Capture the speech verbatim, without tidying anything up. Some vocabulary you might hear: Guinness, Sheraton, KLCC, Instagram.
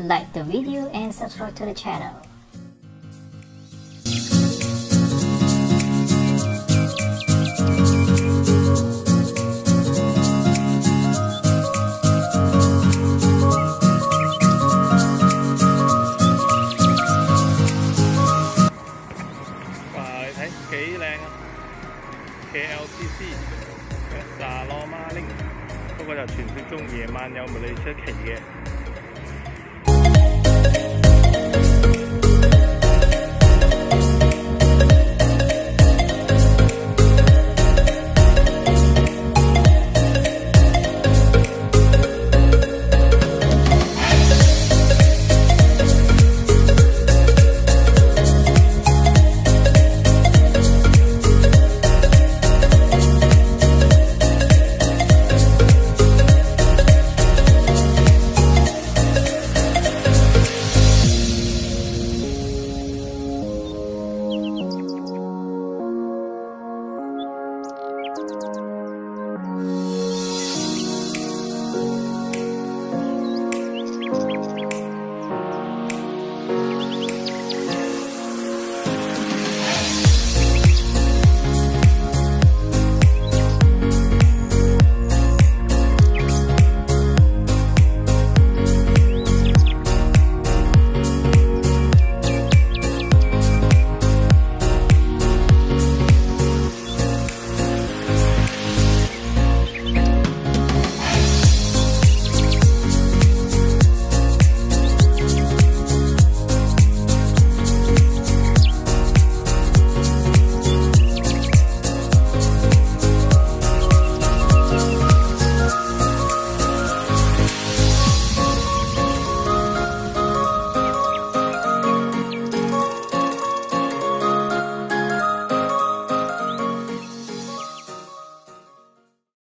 to like the video and subscribe to the channel. Thấy khỉ lan không? K L C C 沙羅馬鈴，不過就傳説中夜晚有馬來西亞旗嘅。